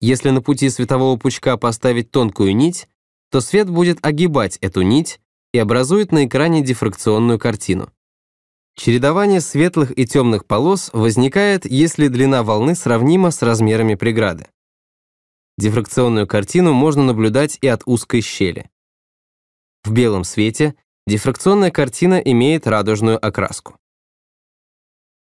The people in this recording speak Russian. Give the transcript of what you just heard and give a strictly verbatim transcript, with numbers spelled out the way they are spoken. Если на пути светового пучка поставить тонкую нить, то свет будет огибать эту нить и образует на экране дифракционную картину. Чередование светлых и темных полос возникает, если длина волны сравнима с размерами преграды. Дифракционную картину можно наблюдать и от узкой щели. В белом свете дифракционная картина имеет радужную окраску.